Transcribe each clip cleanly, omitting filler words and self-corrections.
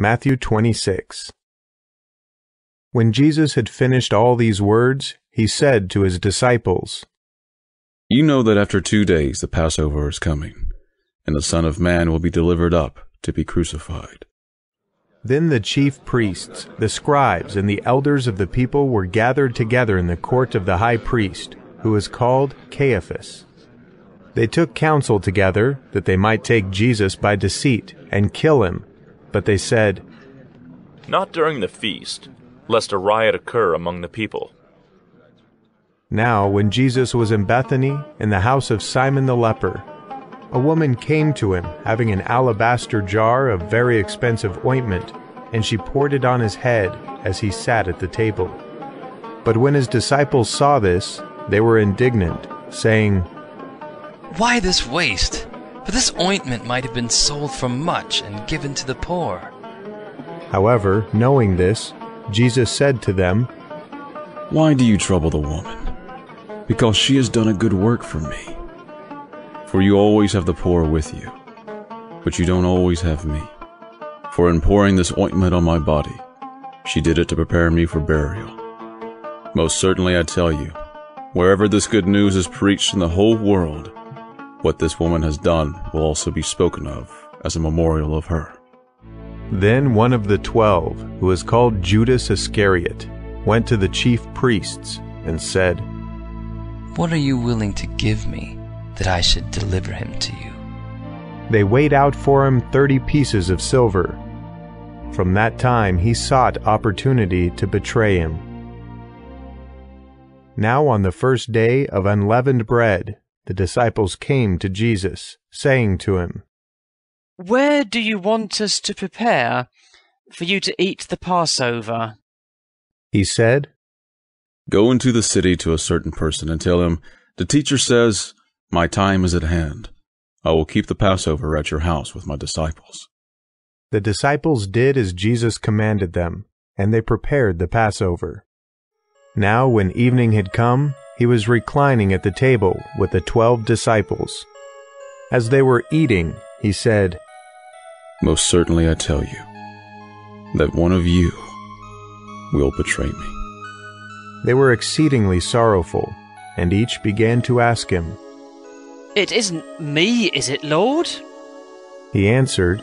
Matthew 26. When Jesus had finished all these words, he said to his disciples, "You know that after 2 days the Passover is coming, and the Son of Man will be delivered up to be crucified." Then the chief priests, the scribes, and the elders of the people were gathered together in the court of the high priest, who was called Caiaphas. They took counsel together that they might take Jesus by deceit and kill him, but they said, "Not during the feast, lest a riot occur among the people." Now when Jesus was in Bethany, in the house of Simon the leper, a woman came to him, having an alabaster jar of very expensive ointment, and she poured it on his head as he sat at the table. But when his disciples saw this, they were indignant, saying, "Why this waste? For this ointment might have been sold for much and given to the poor." However, knowing this, Jesus said to them, "Why do you trouble the woman? Because she has done a good work for me. For you always have the poor with you, but you don't always have me. For in pouring this ointment on my body, she did it to prepare me for burial. Most certainly I tell you, wherever this good news is preached in the whole world, what this woman has done will also be spoken of as a memorial of her." Then one of the 12, who was called Judas Iscariot, went to the chief priests and said, "What are you willing to give me, that I should deliver him to you?" They weighed out for him 30 pieces of silver. From that time he sought opportunity to betray him. Now on the first day of unleavened bread, the disciples came to Jesus, saying to him, "Where do you want us to prepare for you to eat the Passover?" He said, "Go into the city to a certain person and tell him, 'The teacher says, my time is at hand. I will keep the Passover at your house with my disciples.'" The disciples did as Jesus commanded them, and they prepared the Passover. Now when evening had come, he was reclining at the table with the 12 disciples. As they were eating, he said, "Most certainly I tell you, that one of you will betray me." They were exceedingly sorrowful, and each began to ask him, "It isn't me, is it, Lord?" He answered,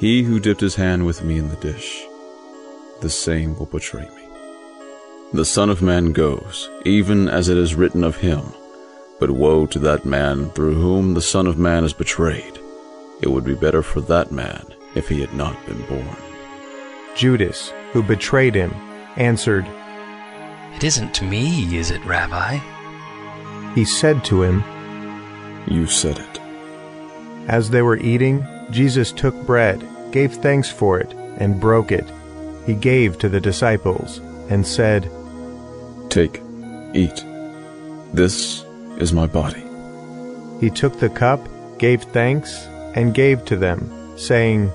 "He who dipped his hand with me in the dish, the same will betray me. The Son of Man goes, even as it is written of him. But woe to that man through whom the Son of Man is betrayed. It would be better for that man if he had not been born." Judas, who betrayed him, answered, "It isn't me, is it, Rabbi?" He said to him, "You said it." As they were eating, Jesus took bread, gave thanks for it, and broke it. He gave to the disciples, and said, "Take, eat. This is my body." He took the cup, gave thanks, and gave to them, saying,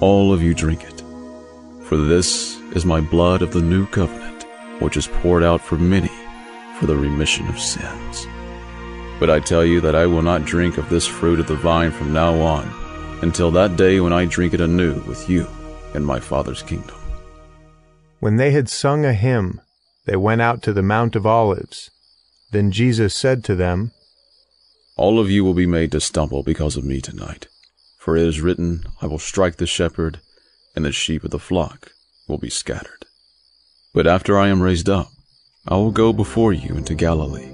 "All of you drink it, for this is my blood of the new covenant, which is poured out for many for the remission of sins. But I tell you that I will not drink of this fruit of the vine from now on, until that day when I drink it anew with you in my Father's kingdom." When they had sung a hymn, they went out to the Mount of Olives. Then Jesus said to them, "All of you will be made to stumble because of me tonight. For it is written, 'I will strike the shepherd, and the sheep of the flock will be scattered.' But after I am raised up, I will go before you into Galilee."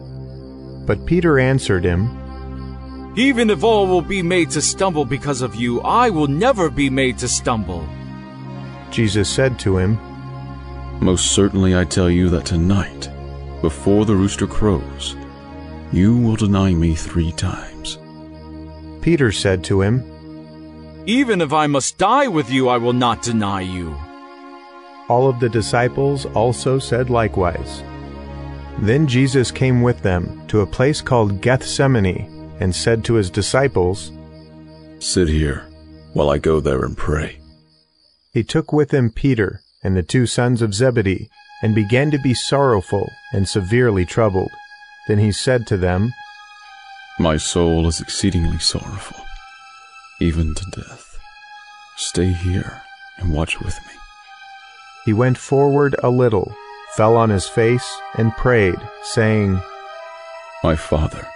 But Peter answered him, "Even if all will be made to stumble because of you, I will never be made to stumble." Jesus said to him, "Most certainly I tell you that tonight, before the rooster crows, you will deny me 3 times." Peter said to him, "Even if I must die with you, I will not deny you." All of the disciples also said likewise. Then Jesus came with them to a place called Gethsemane and said to his disciples, "Sit here while I go there and pray." He took with him Peter and the 2 sons of Zebedee and began to be sorrowful and severely troubled. Then he said to them, "My soul is exceedingly sorrowful, even to death. Stay here and watch with me." He went forward a little, fell on his face, and prayed, saying, "My Father,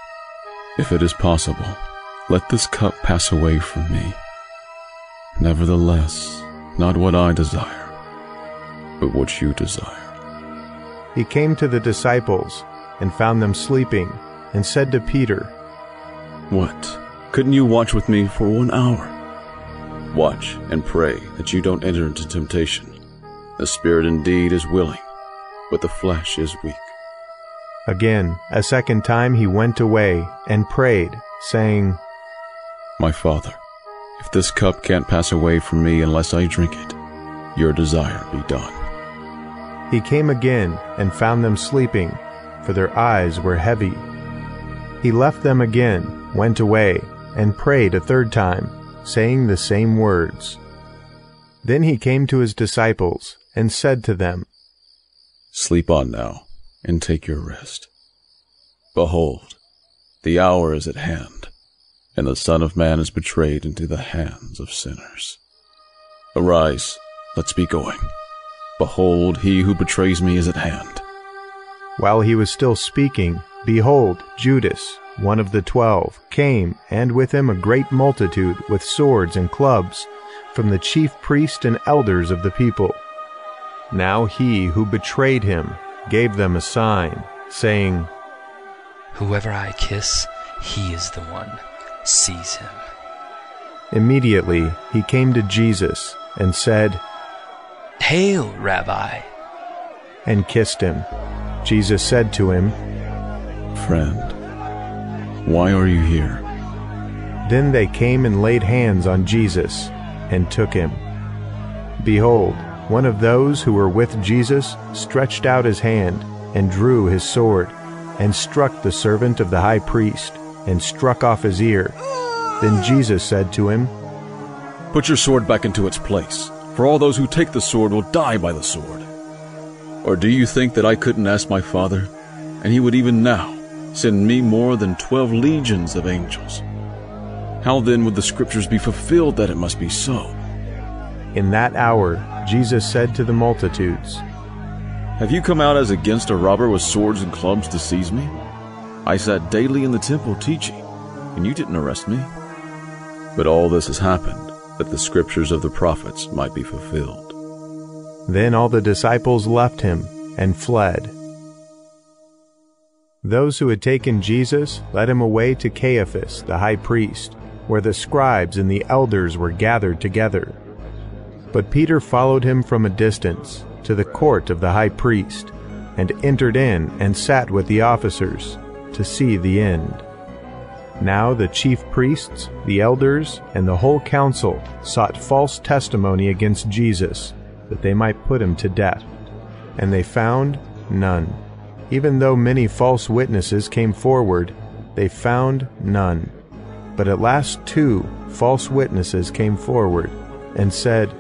if it is possible, let this cup pass away from me. Nevertheless, not what I desire, but what you desire." He came to the disciples and found them sleeping, and said to Peter, "What? Couldn't you watch with me for 1 hour? Watch and pray that you don't enter into temptation. The spirit indeed is willing, but the flesh is weak." Again, a second time he went away and prayed, saying, "My Father, if this cup can't pass away from me unless I drink it, your desire be done." He came again and found them sleeping, for their eyes were heavy. He left them again, went away, and prayed a third time, saying the same words. Then he came to his disciples and said to them, "Sleep on now, and take your rest. Behold, the hour is at hand, and the Son of Man is betrayed into the hands of sinners. Arise, let's be going. Behold, he who betrays me is at hand." While he was still speaking, behold, Judas, one of the 12, came, and with him a great multitude with swords and clubs, from the chief priests and elders of the people. Now he who betrayed him gave them a sign, saying, "Whoever I kiss, he is the one. Seize him." Immediately he came to Jesus and said, "Hail, Rabbi," and kissed him. Jesus said to him, "Friend, why are you here?" Then they came and laid hands on Jesus and took him. Behold, one of those who were with Jesus stretched out his hand and drew his sword and struck the servant of the high priest and struck off his ear. Then Jesus said to him, "Put your sword back into its place, for all those who take the sword will die by the sword. Or do you think that I couldn't ask my Father, and he would even now send me more than 12 legions of angels? How then would the scriptures be fulfilled that it must be so?" In that hour Jesus said to the multitudes, "Have you come out as against a robber with swords and clubs to seize me? I sat daily in the temple teaching, and you didn't arrest me. But all this has happened, that the scriptures of the prophets might be fulfilled." Then all the disciples left him and fled. Those who had taken Jesus led him away to Caiaphas the high priest, where the scribes and the elders were gathered together. But Peter followed him from a distance to the court of the high priest, and entered in and sat with the officers to see the end. Now the chief priests, the elders, and the whole council sought false testimony against Jesus, that they might put him to death. And they found none. Even though many false witnesses came forward, they found none. But at last 2 false witnesses came forward and said,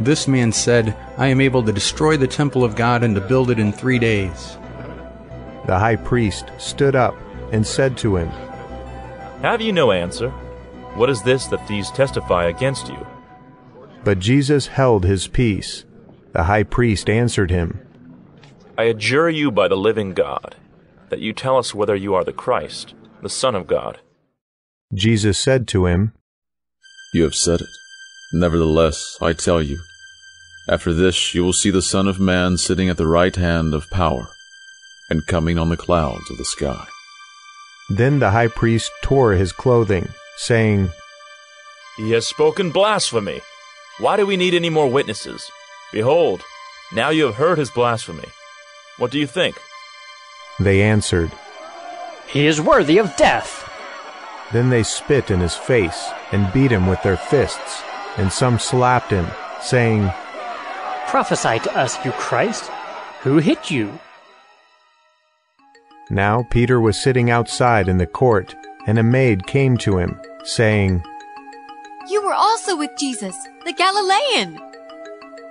"This man said, 'I am able to destroy the temple of God and to build it in 3 days.'" The high priest stood up and said to him, "Have you no answer? What is this that these testify against you?" But Jesus held his peace. The high priest answered him, "I adjure you by the living God, that you tell us whether you are the Christ, the Son of God." Jesus said to him, "You have said it. Nevertheless, I tell you, after this you will see the Son of Man sitting at the right hand of power, and coming on the clouds of the sky." Then the high priest tore his clothing, saying, "He has spoken blasphemy. Why do we need any more witnesses? Behold, now you have heard his blasphemy. What do you think?" They answered, "He is worthy of death." Then they spit in his face and beat him with their fists, and some slapped him, saying, "Prophesy to us, you Christ. Who hit you?" Now Peter was sitting outside in the court, and a maid came to him, saying, "You were also with Jesus, the Galilean."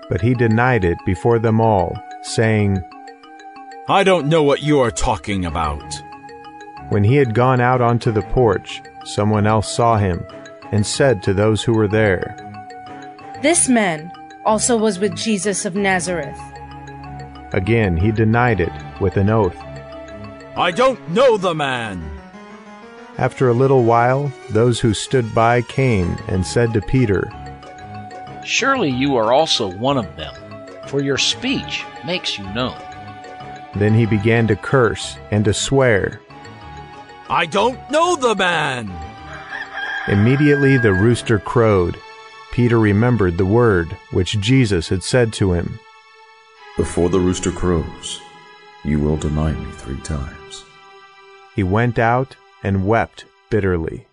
But he denied it before them all, saying, "I don't know what you are talking about." When he had gone out onto the porch, someone else saw him, and said to those who were there, This man also was with Jesus of Nazareth. Again he denied it with an oath. I don't know the man. After a little while, those who stood by came and said to Peter, Surely you are also one of them, for your speech makes you known. Then he began to curse and to swear, I don't know the man. Immediately the rooster crowed. Peter remembered the word which Jesus had said to him, Before the rooster crows, you will deny me 3 times. He went out and wept bitterly.